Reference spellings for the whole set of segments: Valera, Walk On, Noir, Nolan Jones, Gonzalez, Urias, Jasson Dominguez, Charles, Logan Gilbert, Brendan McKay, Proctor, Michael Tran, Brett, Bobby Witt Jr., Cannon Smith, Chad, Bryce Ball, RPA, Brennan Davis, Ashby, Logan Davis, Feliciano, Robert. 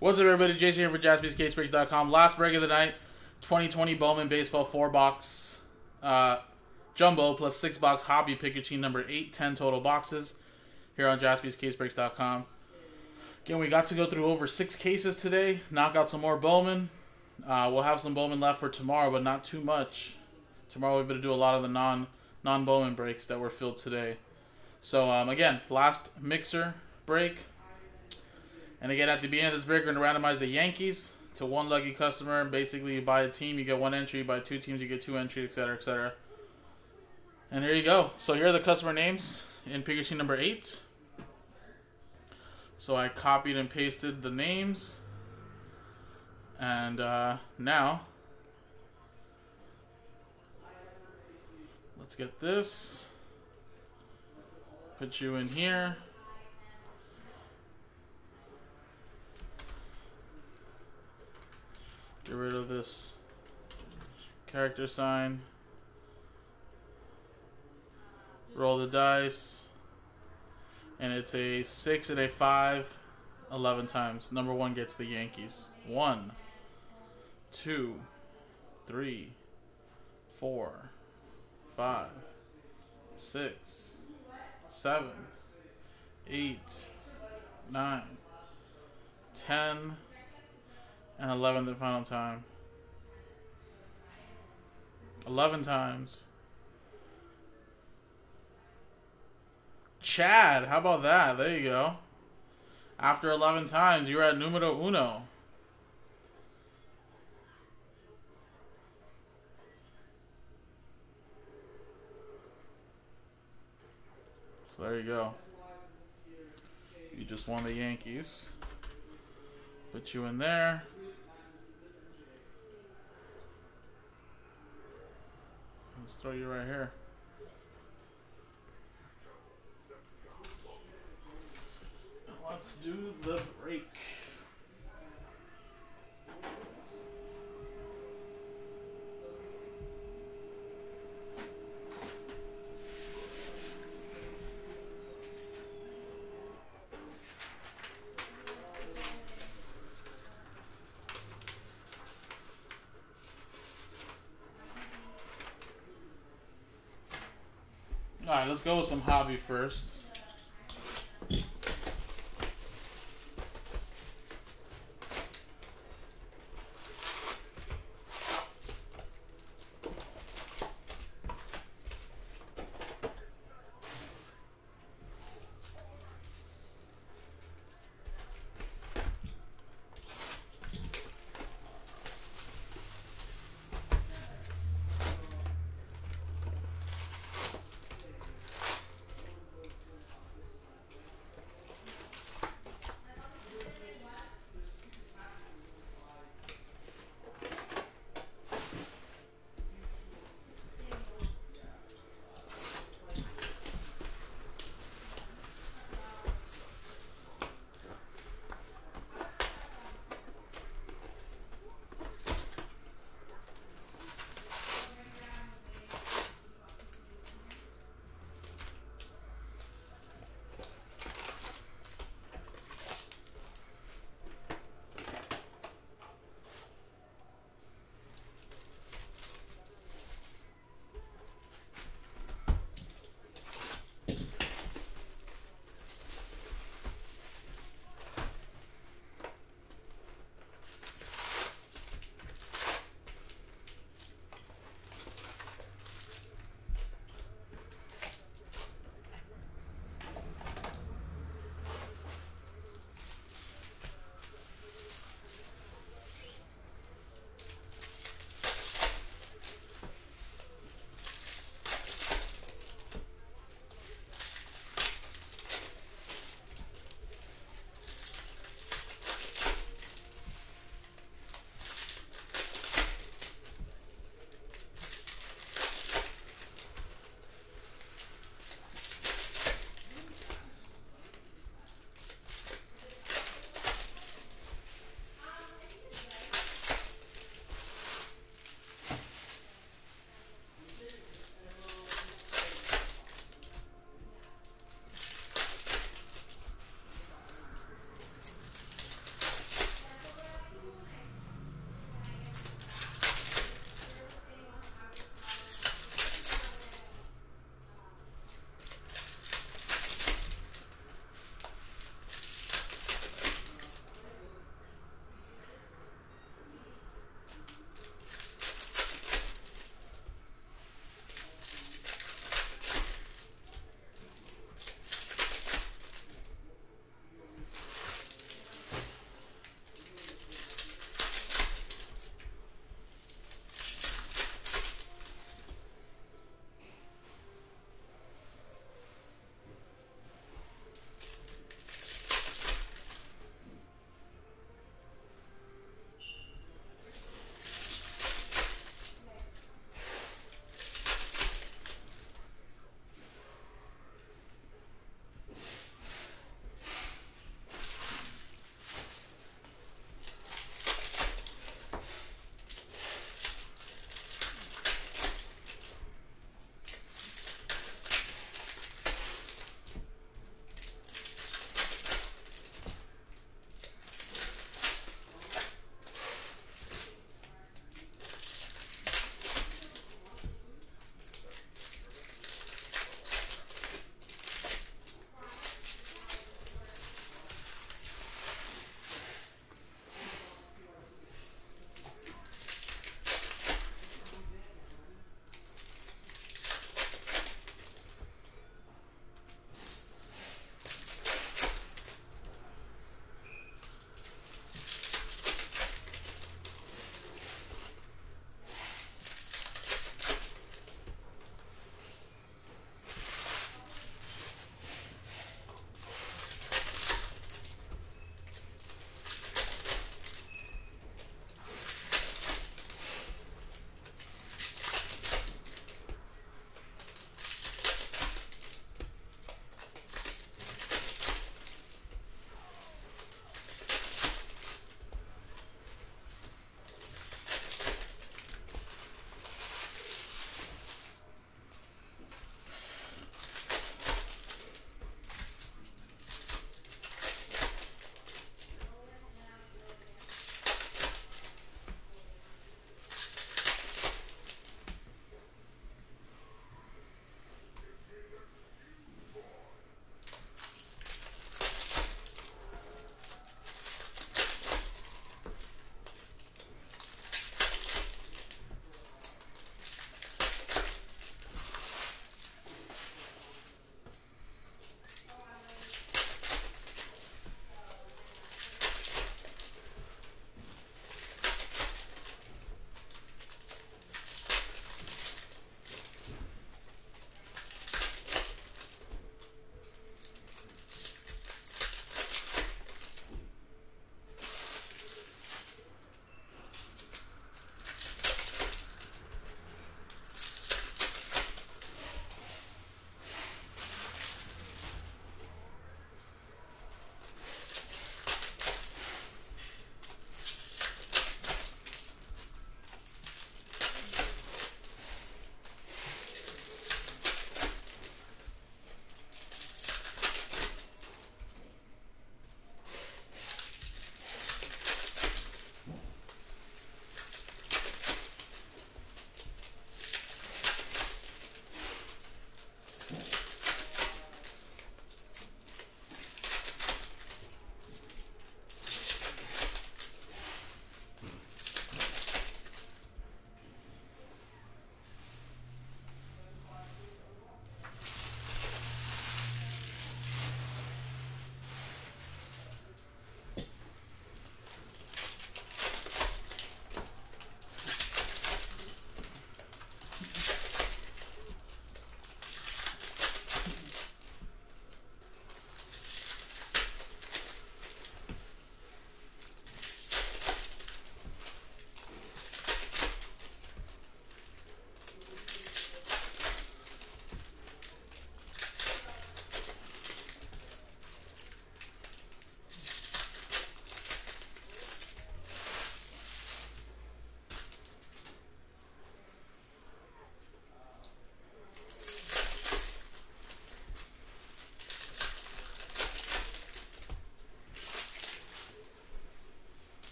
What's up, everybody? Jason here for JaspysCaseBreaks.com. Last break of the night, 2020 Bowman Baseball 4-box Jumbo plus 6-box Hobby. Pick your team number 8, 10 total boxes here on JaspysCaseBreaks.com. Again, we got to go through over 6 cases today, knock out some more Bowman. We'll have some Bowman left for tomorrow, but not too much. Tomorrow we're going to do a lot of the non-Bowman breaks that were filled today. So, again, last mixer break. And again, at the beginning of this break, we're going to randomize the Yankees to one lucky customer. Basically, you buy a team, you get one entry. You buy two teams, you get two entries, etc., etc. And here you go. So here are the customer names in pick your team number 8. So I copied and pasted the names. And now, let's get this. Put you in here. Get rid of this character sign. Roll the dice. And it's a 6 and a 5, 11 times. Number 1 gets the Yankees. 1, 2, 3, 4, 5, 6, 7, 8, 9, 10, and 11 the final time. 11 times. Chad, how about that? There you go. After 11 times, you're at numero uno. So there you go. You just won the Yankees. Put you in there. Let's throw you right here. Let's do the break. Alright, let's go with some hobby first.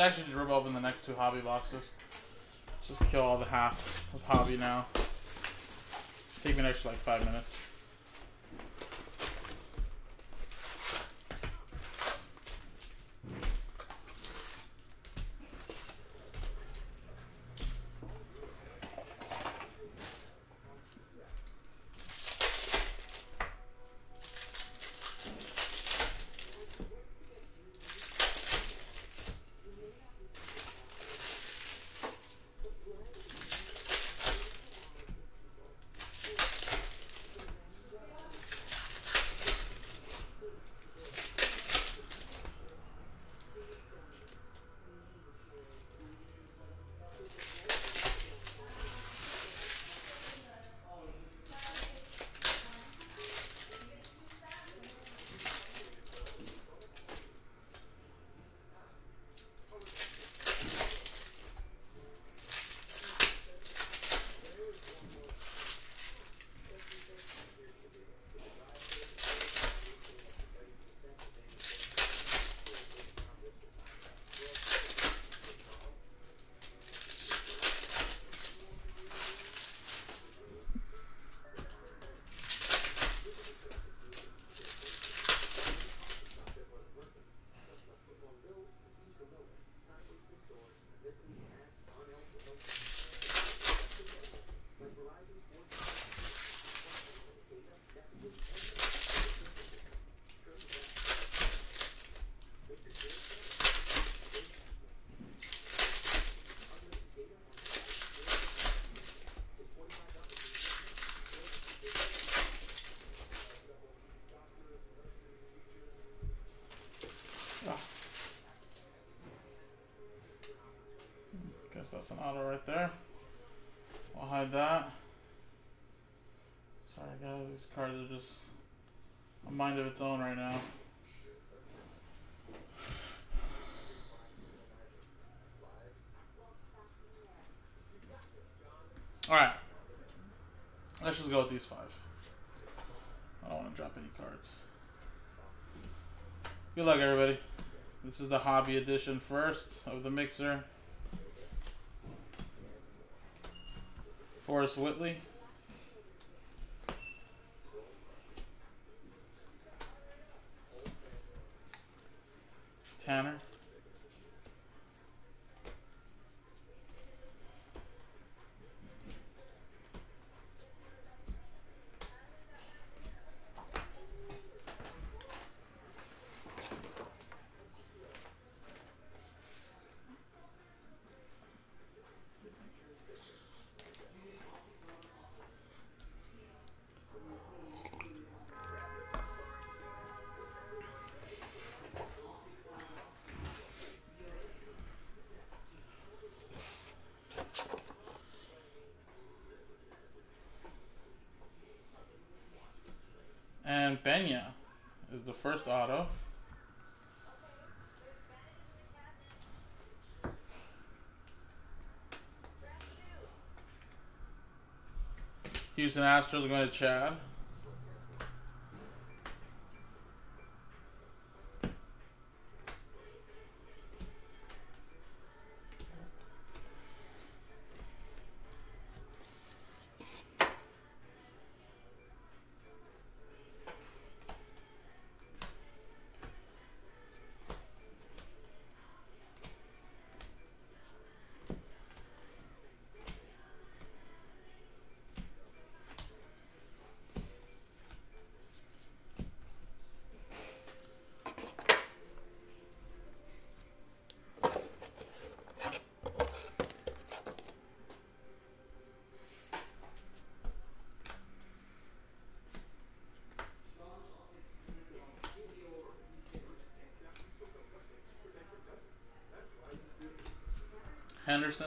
It's actually just rip open the next two hobby boxes. Let's just kill all the half of hobby now. Take me an extra like 5 minutes. That's an auto right there. I'll hide that. Sorry guys, these cards are just a mind of its own right now. Alright. Let's just go with these five. I don't want to drop any cards. Good luck everybody. This is the hobby edition first of the mixer. Horace Whitley, Tanner, and Benya is the first auto. Houston Astros are going to Chad. Henderson,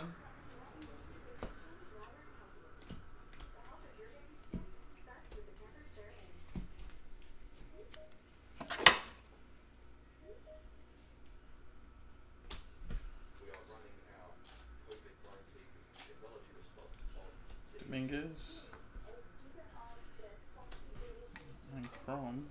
Dominguez, and Chrome.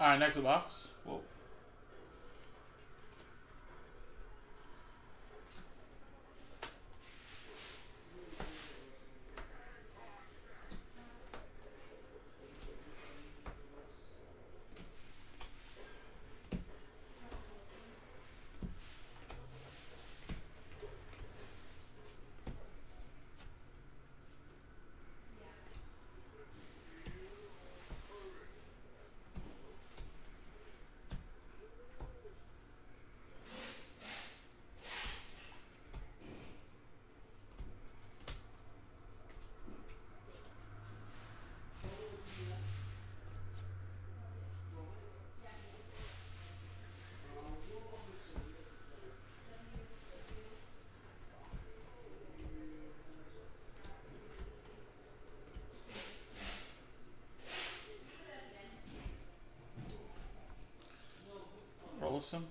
All right, next to the box. Whoa. Awesome.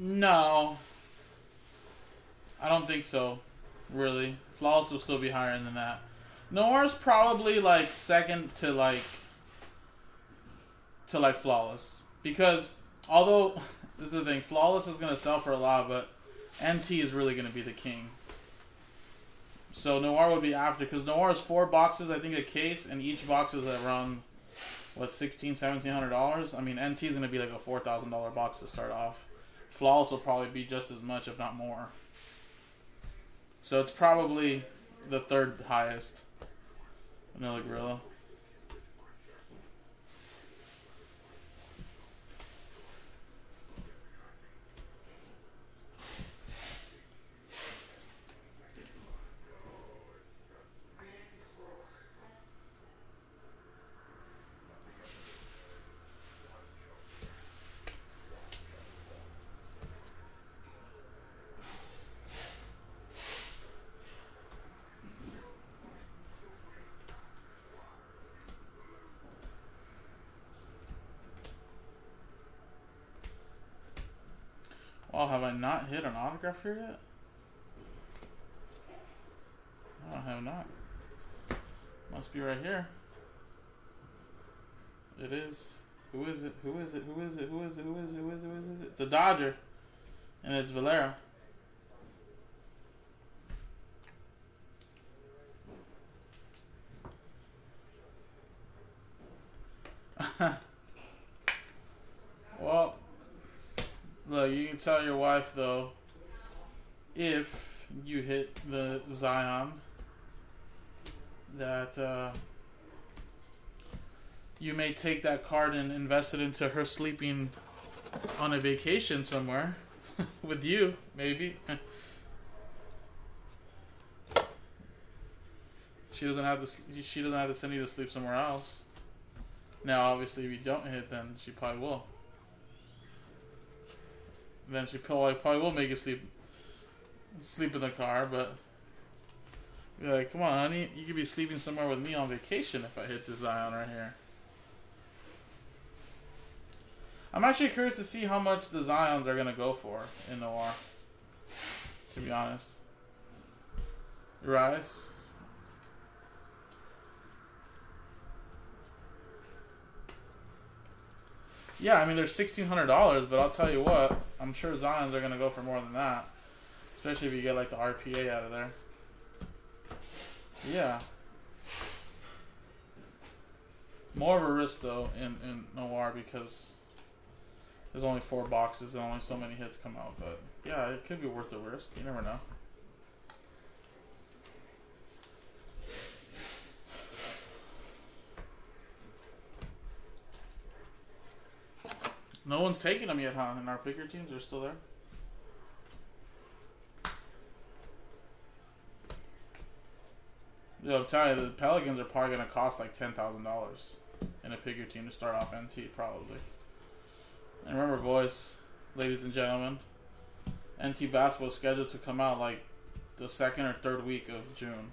No. I don't think so, really. Flawless will still be higher than that. Noir's probably like second to like Flawless, because although this is the thing, Flawless is gonna sell for a lot, but NT is really gonna be the king. So Noir would be after, because Noir is 4 boxes, I think, a case, and each box is around what, $1,600–$1,700. I mean, NT is gonna be like a $4,000 box to start off. Flawless will probably be just as much, if not more. So it's probably the third highest. Vanilla Gorilla. Oh, have I not hit an autograph here yet? No, I have not. Must be right here. It is. Who is it? Who is it? Who is it? Who is it? Who is it? Who is it? Who is it? It's a Dodger. And it's Valera. Look, you can tell your wife, though, if you hit the Zion, that you may take that card and invest it into her sleeping on a vacation somewhere with you, maybe. She doesn't have to send you to sleep somewhere else. Now, obviously, if you don't hit, then she probably will. Then she probably will make you sleep in the car, but you're like, come on, honey, you could be sleeping somewhere with me on vacation if I hit this Zion right here. I'm actually curious to see how much the Zions are gonna go for in Noir, to be honest. Rice. Yeah, I mean, they're $1,600, but I'll tell you what, I'm sure Zions are going to go for more than that. Especially if you get, like, the RPA out of there. Yeah. More of a risk, though, in Noir, because there's only 4 boxes and only so many hits come out. But, yeah, it could be worth the risk. You never know. No one's taking them yet, huh? And our picker teams are still there. Yo, I'm telling you, the Pelicans are probably going to cost like $10,000 in a picker team to start off NT, probably. And remember, boys, ladies and gentlemen, NT basketball is scheduled to come out like the 2nd or 3rd week of June.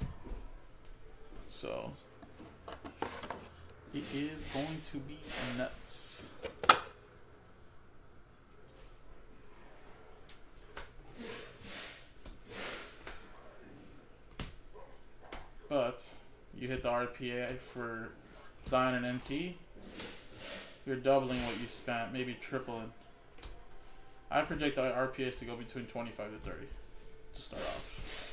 So it is going to be nuts. But you hit the RPA for Zion and NT, you're doubling what you spent, maybe tripling. I project the RPAs to go between 25 to 30 to start off.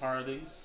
Parties.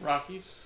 Rockies.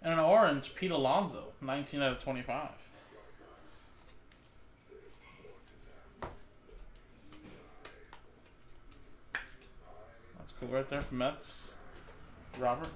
And an orange, Pete Alonso, 19 out of 25. That's cool right there for Mets. Robert.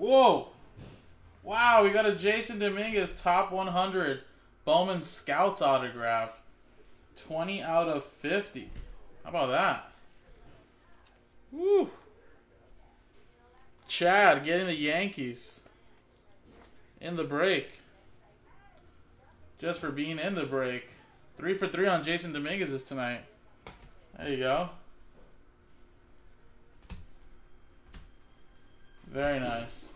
Whoa! Wow, we got a Jasson Dominguez top 100 Bowman Scouts autograph, 20 out of 50. How about that? Woo! Chad getting the Yankees in the break. Just for being in the break. 3 for 3 on Jasson Dominguez tonight. There you go. Very nice.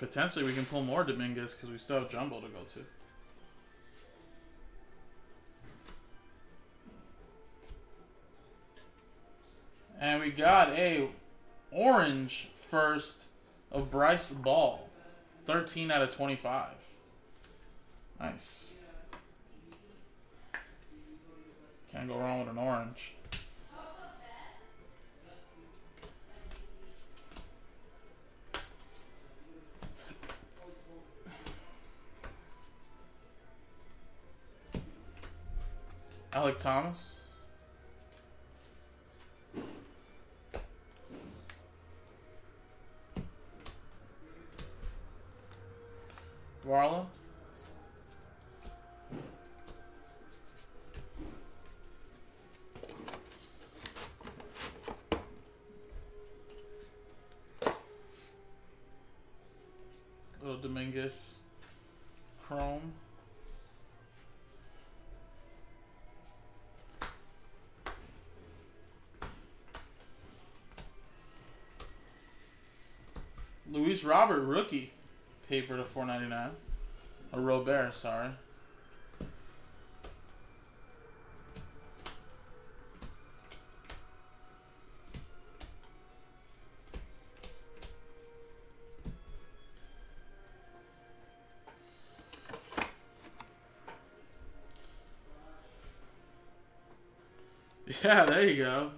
And potentially we can pull more Dominguez because we still have Jumbo to go to. And we got a orange first of Bryce Ball. 13 out of 25. Nice. Can't go wrong with an orange. Alec Thomas. Varla. Little Dominguez. Chrome. Luis Robert, rookie. Paper to 499. A Robert, sorry. Yeah, there you go.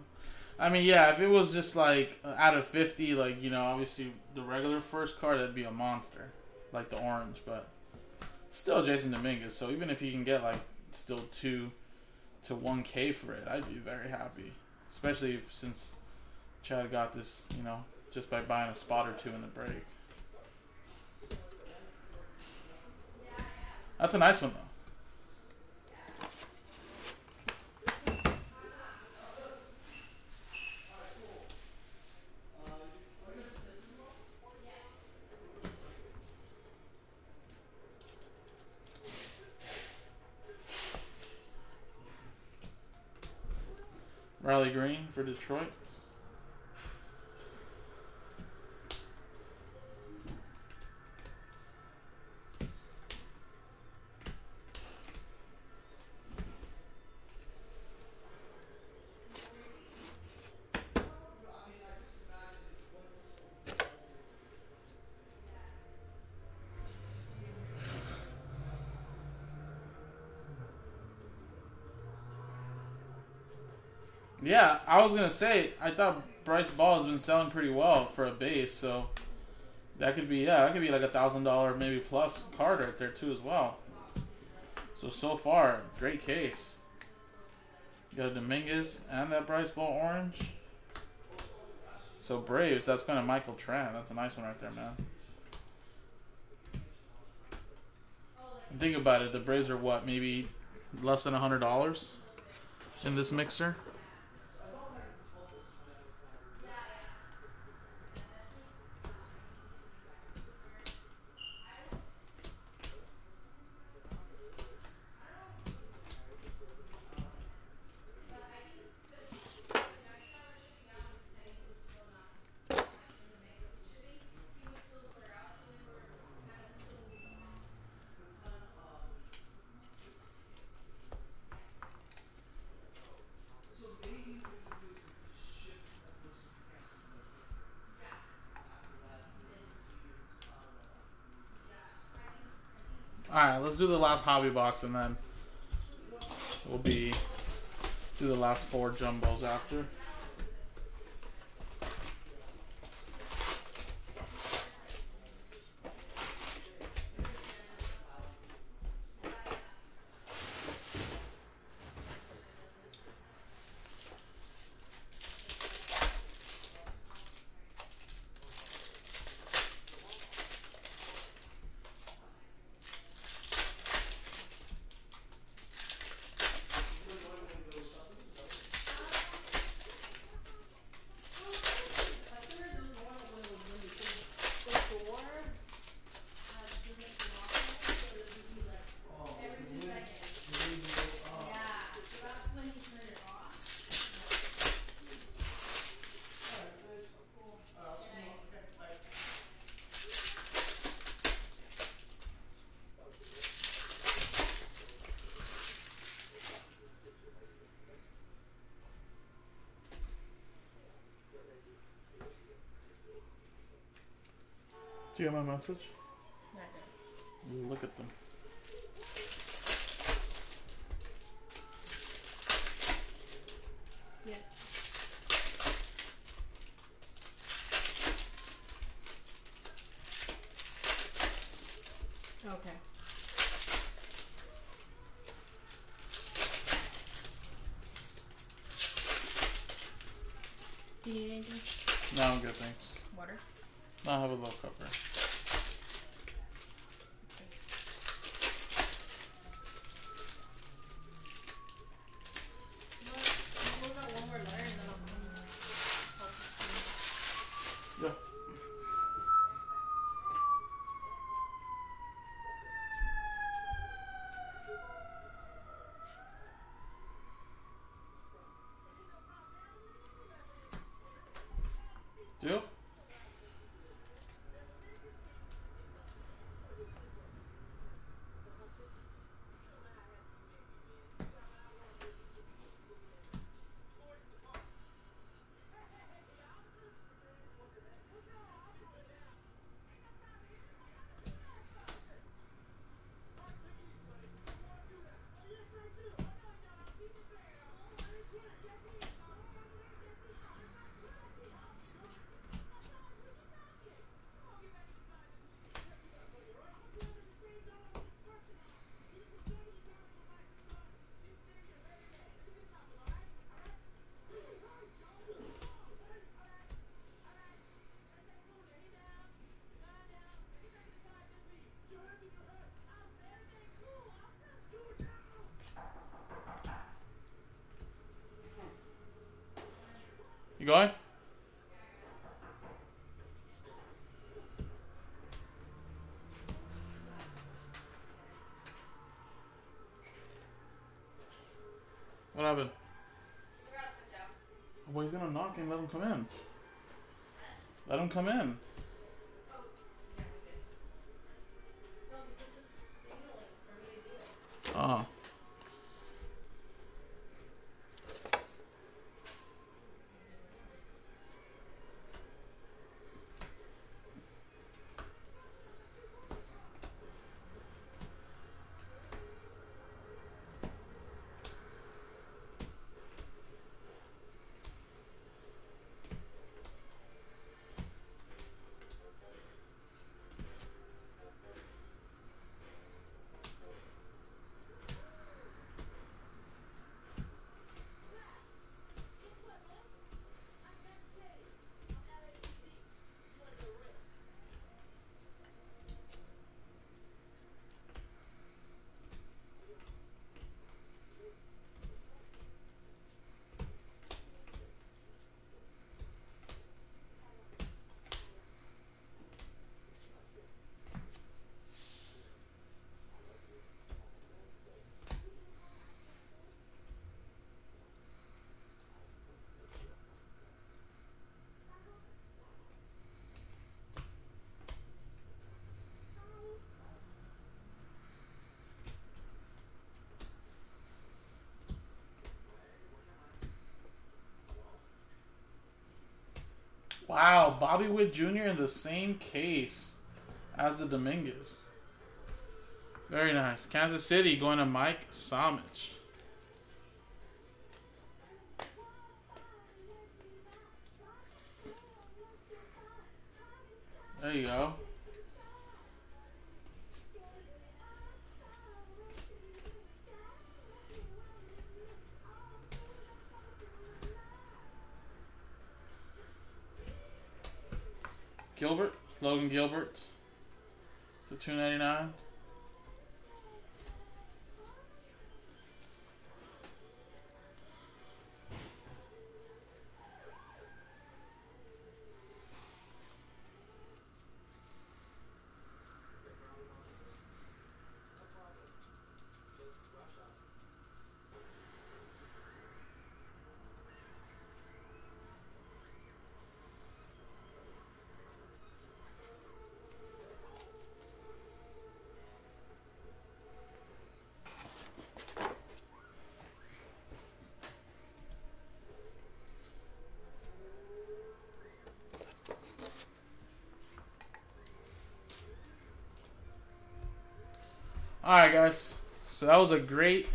I mean, yeah, if it was just like out of 50, like, you know, obviously the regular first card, that'd be a monster. Like the orange, but still Jasson Dominguez, so even if he can get like still 2 to 1K for it, I'd be very happy. Especially if, since Chad got this, you know, just by buying a spot or two in the break. That's a nice one though. Riley Green for Detroit. Yeah, I was going to say, I thought Bryce Ball has been selling pretty well for a base, so that could be, yeah, that could be like a $1,000 maybe plus card right there too as well. So far, great case. You got a Dominguez and that Bryce Ball orange. So Braves, that's kind of Michael Tran. That's a nice one right there, man. And think about it, the Braves are what, maybe less than $100 in this mixer? Alright, let's do the last hobby box and then we'll do the last 4 jumbos after. Do you have my message? Not yet. Look at them. Yes. Okay. Do you need anything? No, I'm good, thanks. Water? No, I have a little cupper. You going? What happened? Well, he's gonna knock and let him come in. Let him come in. Uh-huh. Wow, Bobby Witt Jr. in the same case as the Dominguez. Very nice. Kansas City going to Mike Somich. There you go. Gilbert, Logan Gilbert, to 299. Alright guys, so that was a great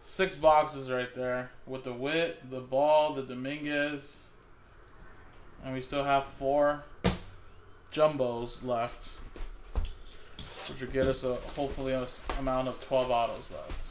6 boxes right there with the Witt, the Ball, the Dominguez, and we still have 4 jumbos left, which will get us a hopefully an amount of 12 autos left.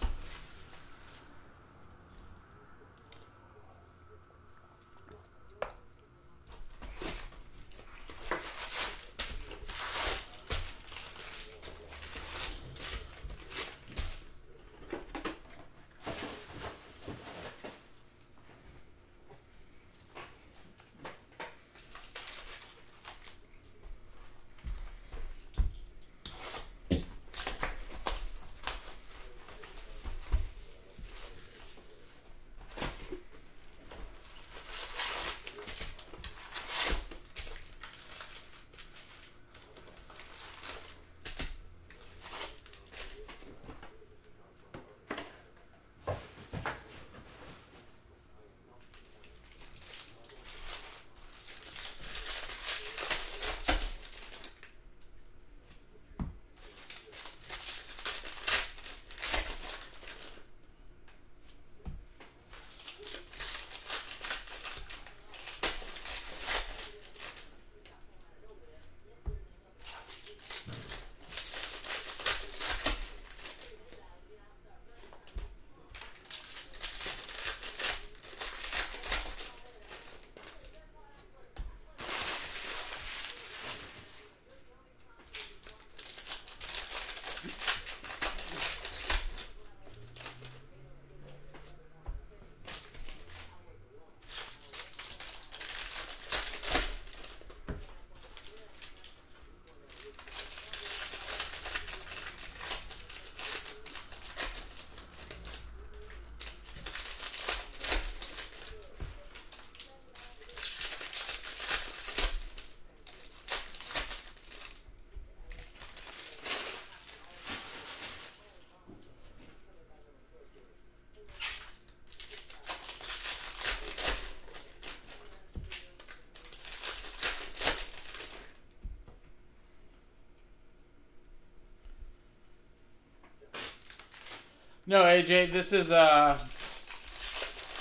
No, AJ, this is my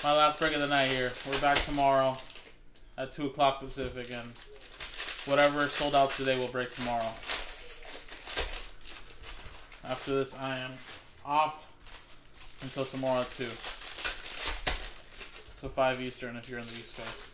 last break of the night here. We're back tomorrow at 2 o'clock Pacific, and whatever is sold out today will break tomorrow. After this, I am off until tomorrow at 2. So 5 Eastern if you're in the East Coast.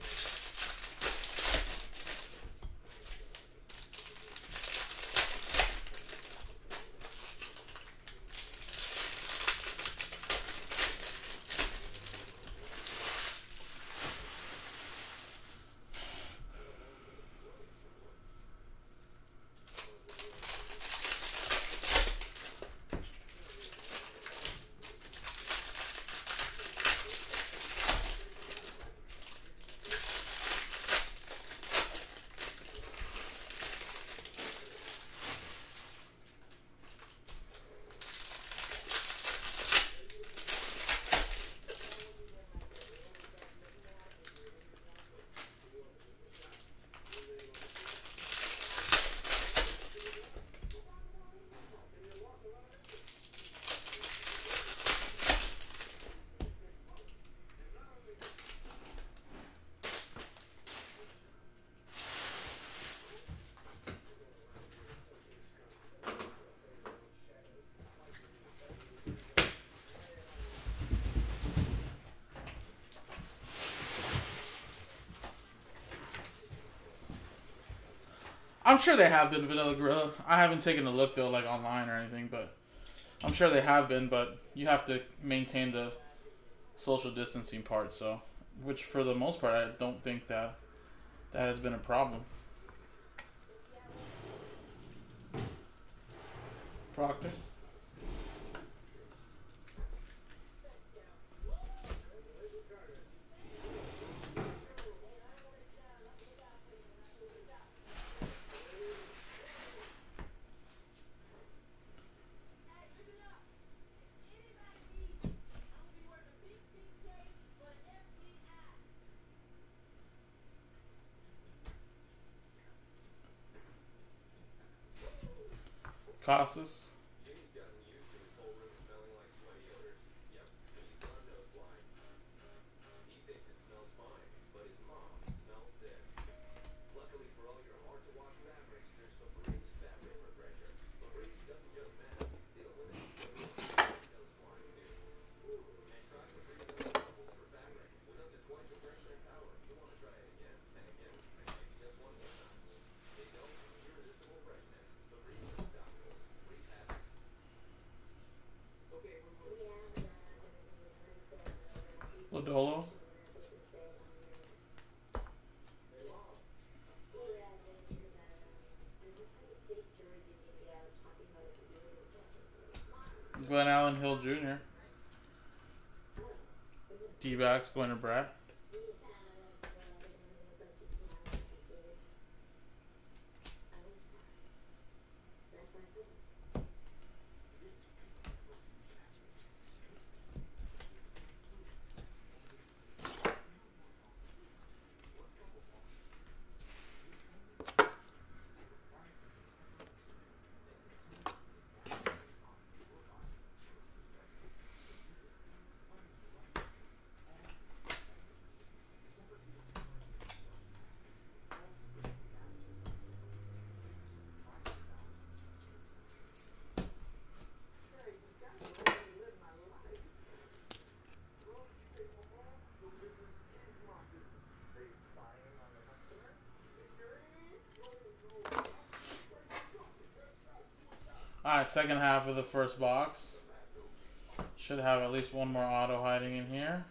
I'm sure they have been, Vanilla Gorilla. I haven't taken a look, though, like online or anything, but I'm sure they have been, but you have to maintain the social distancing part, so, which for the most part, I don't think that has been a problem. Proctor? Casas. holo. Glenallen Hill Jr. D-backs going to Brett. Alright, second half of the first box. Should have at least one more auto hiding in here.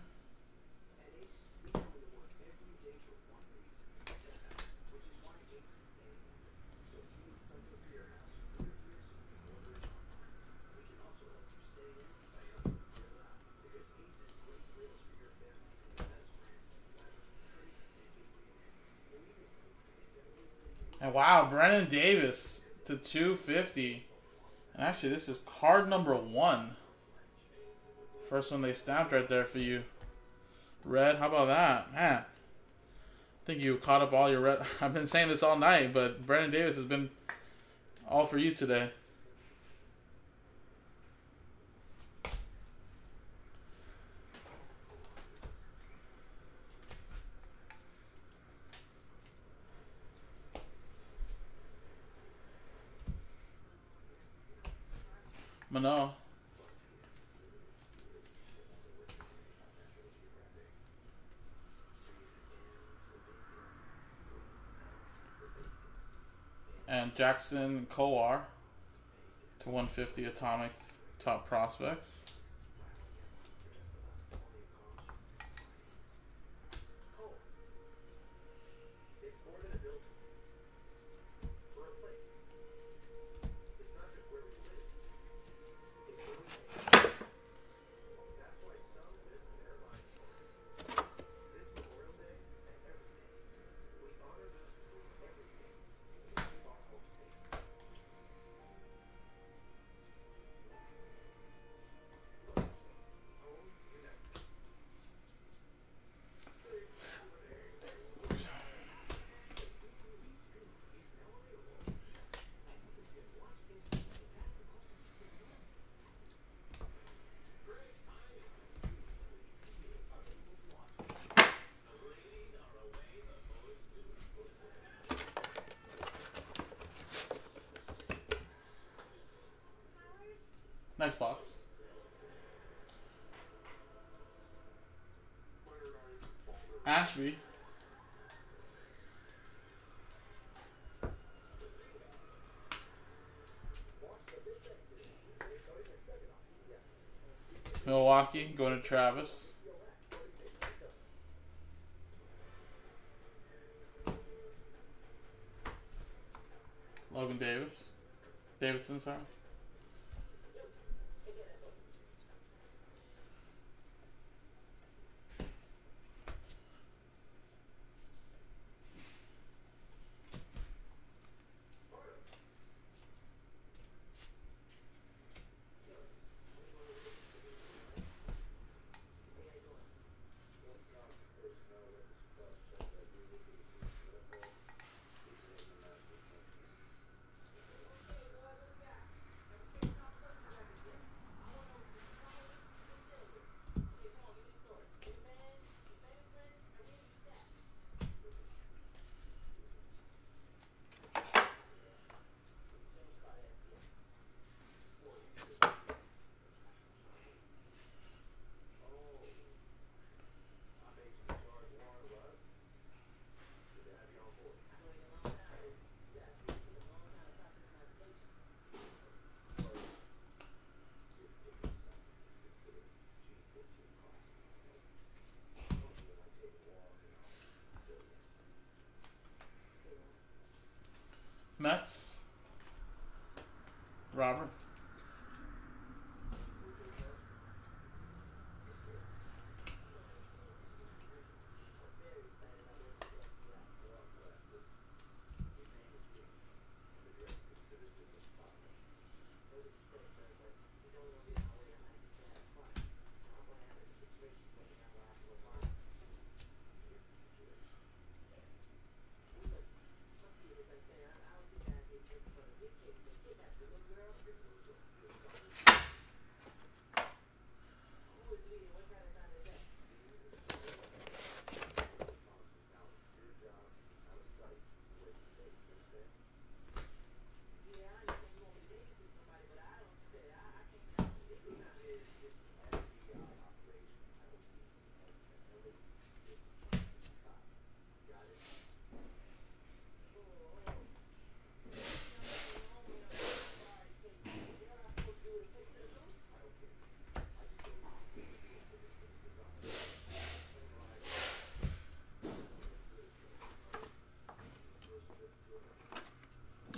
And wow, Brennan Davis to 250. And actually, this is card number 1. First one they snapped right there for you. Red, how about that? Man, I think you caught up all your red. I've been saying this all night, but Brennan Davis has been all for you today. Mano. And Jackson Kowar to 150 Atomic Top Prospects. Next box. Ashby. Milwaukee, going to Travis. Logan Davis. Davidson, sorry. Mets. Robert.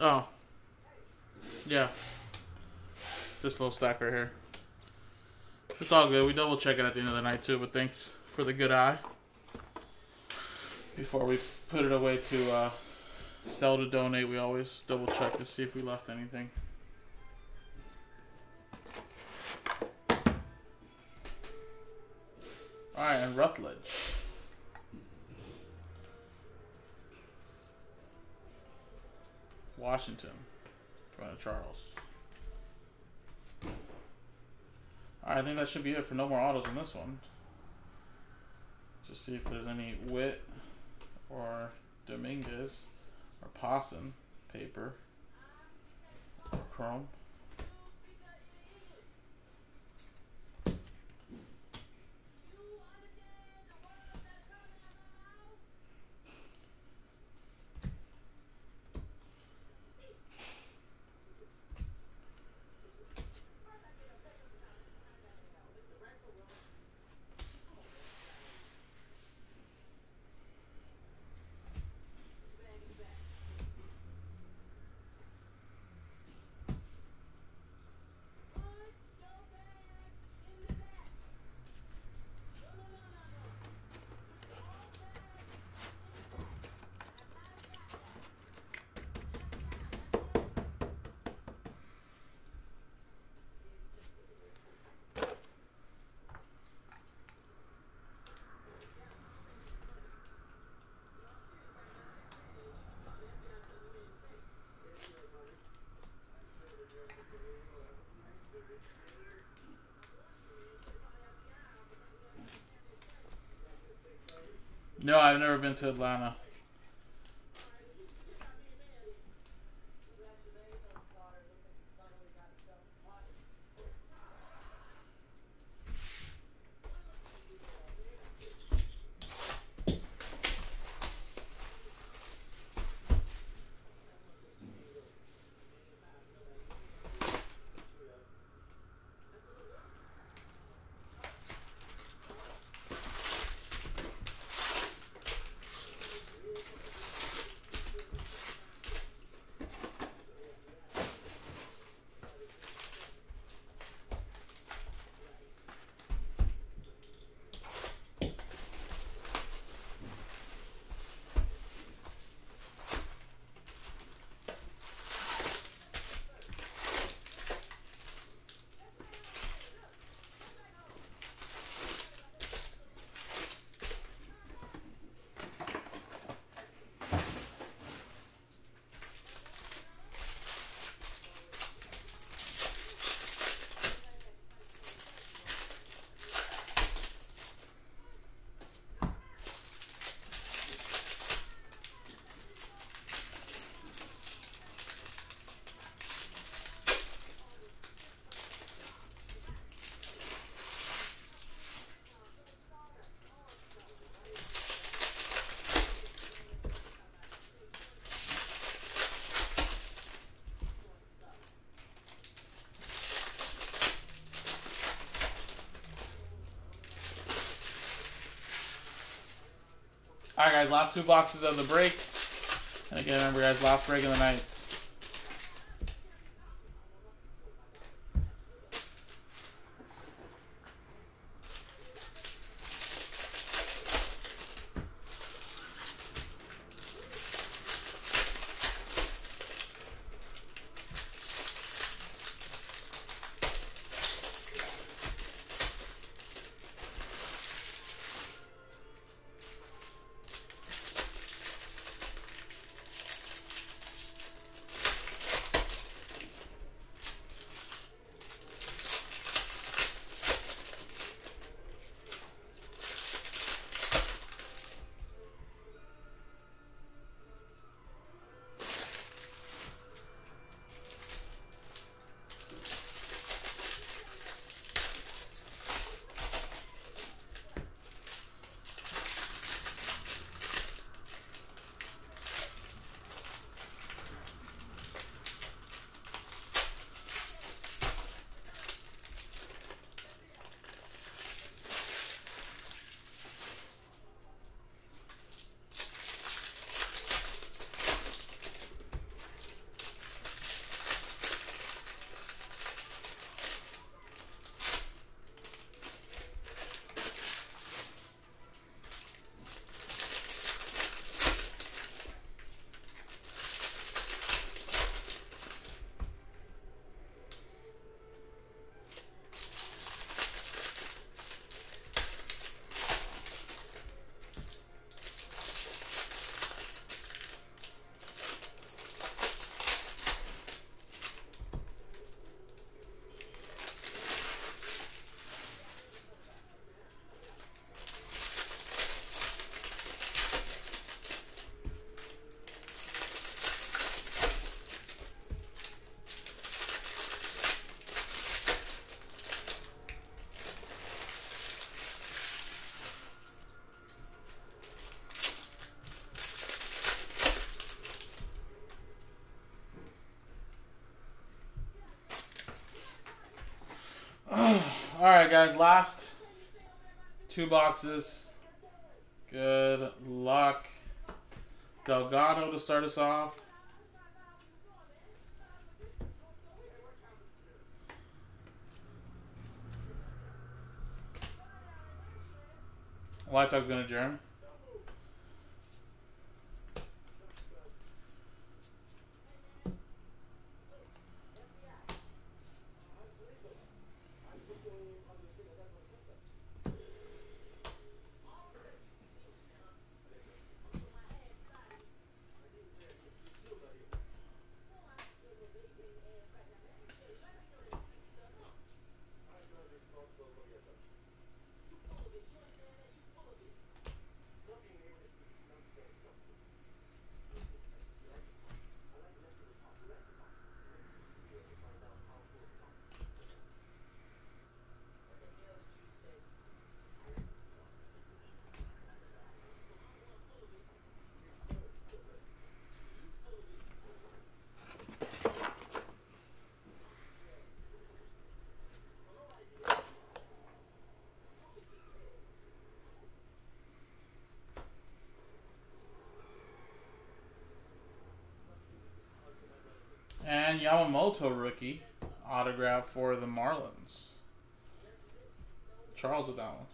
Oh, yeah, this little stack right here. It's all good. We double check it at the end of the night too, but thanks for the good eye before we put it away to sell to donate. We always double check to see if we left anything. All right, and Ruthledge. Washington, in front of Charles. Alright, I think that should be it for no more autos in this one. Just see if there's any Witt or Dominguez or Posson paper or chrome. No, I've never been to Atlanta. Alright guys, last two boxes of the break. And again, remember guys, last break of the night. Alright guys, last two boxes. Good luck. Delgado to start us off. Light's going to germ. Yamamoto rookie autograph for the Marlins. Charles with that one.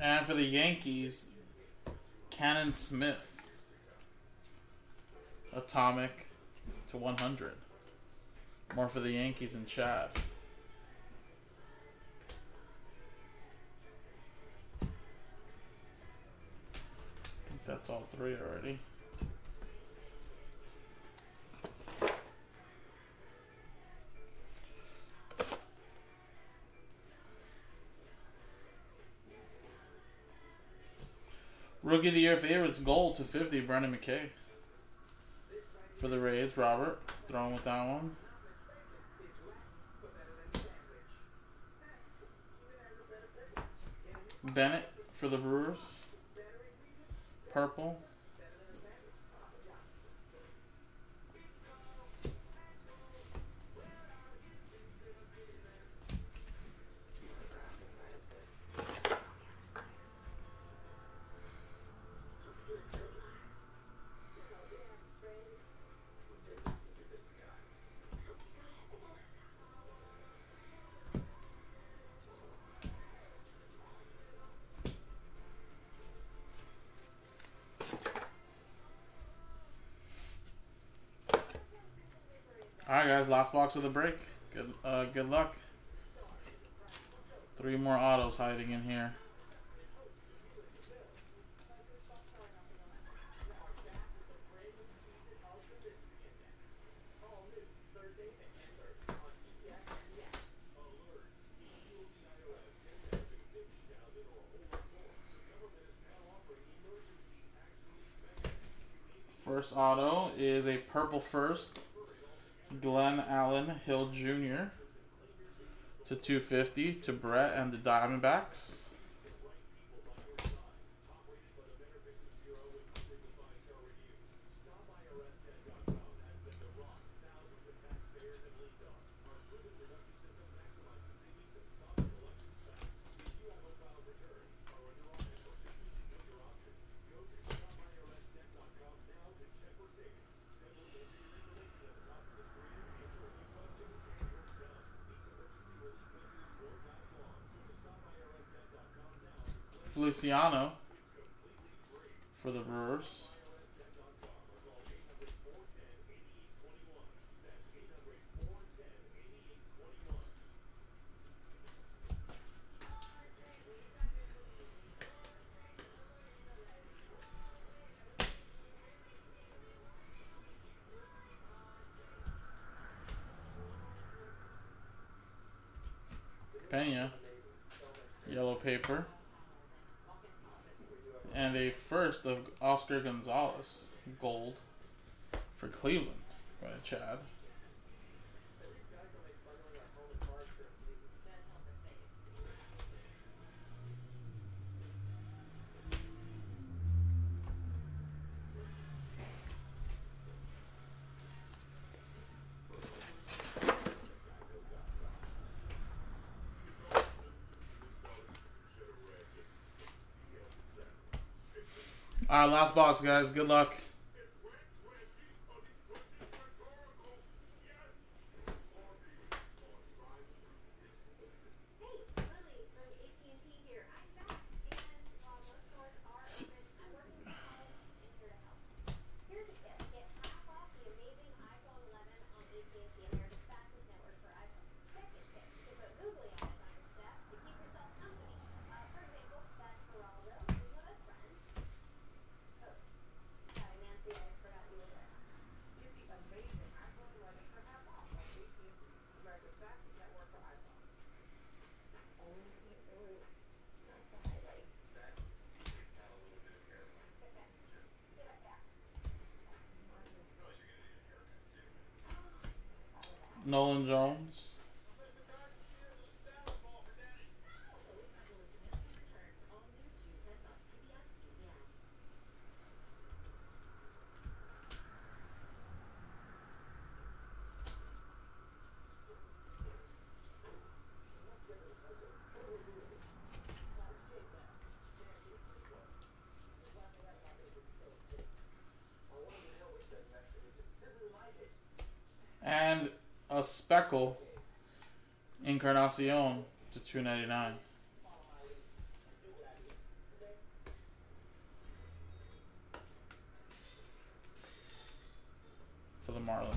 And for the Yankees, Cannon Smith, Atomic to 100. More for the Yankees and Chad. I think that's all three already. Rookie of the Year favorites, gold to 50, Brendan McKay. For the Rays, Robert, throwing with that one. Bennett for the Brewers, purple. Alright guys, last box of the break. Good luck. Three more autos hiding in here. First auto is a purple first. Glenallen Hill Jr. to 250 to Brett and the Diamondbacks. Feliciano for the reverse. Pena, yellow paper, and a first of Oscar Gonzalez, gold for Cleveland by Chad. All right, last box, guys. Good luck. Nolan Jones. And a speckle Incarnacion to 299. For the Marlins.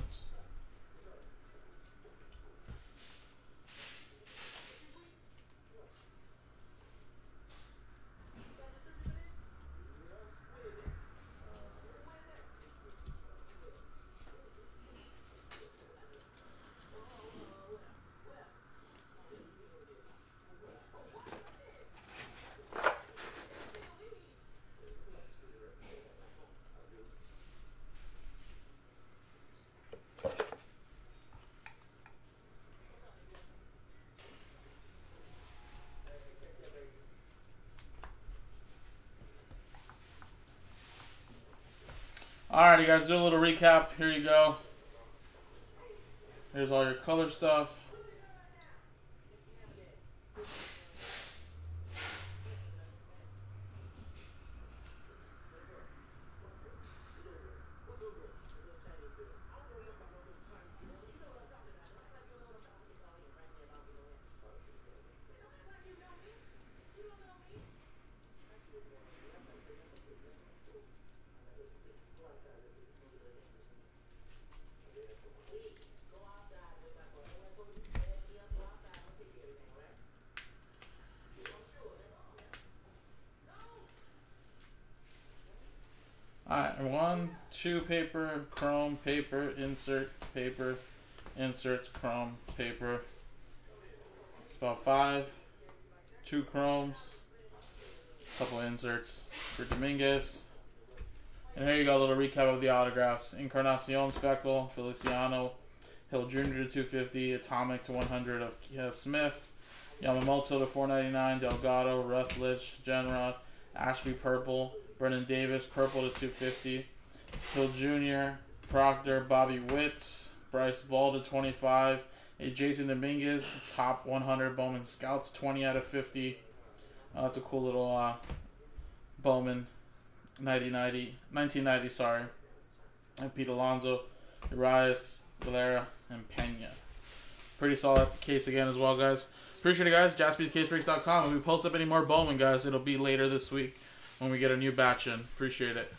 Alrighty guys, do a little recap. Here you go. Here's all your color stuff. Alright, one, two paper, chrome, paper, insert, chrome, paper. It's about five, two chromes, a couple of inserts for Dominguez. And here you go, a little recap of the autographs. Encarnacion speckle, Feliciano, Hill Jr. to 250, Atomic to 100 of Smith, Yamamoto to 499, Delgado, Ruthledge, Genrod, Ashby purple, Brennan Davis, purple to 250. Hill Jr., Proctor, Bobby Witt, Bryce Ball to 25. A Jasson Dominguez, top 100 Bowman Scouts, 20 out of 50. That's a cool little Bowman 1990, sorry. And Pete Alonso, Urias, Valera, and Pena. Pretty solid case again as well, guys. Appreciate it, guys. JaspysCaseBreaks.com. If we post up any more Bowman, guys, it'll be later this week when we get a new batch in. Appreciate it.